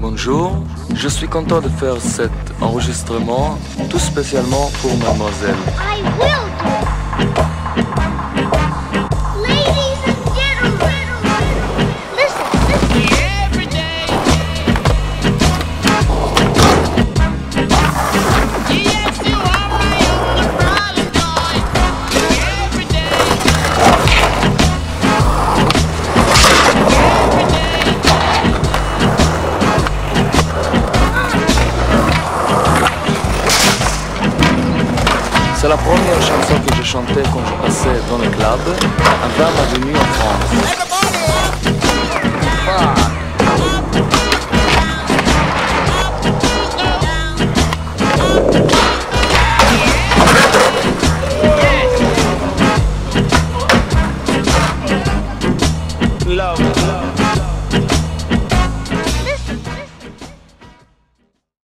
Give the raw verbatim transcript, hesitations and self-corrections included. Bonjour, je suis content de faire cet enregistrement tout spécialement pour mademoiselle. I will. Ladies and gentlemen, listen, listen. Every day. Yes, you are my only problem, boy. Every day. Every day. C'est la première chanson que j'ai chantée quand je passais dans le club, un dame a venu en France.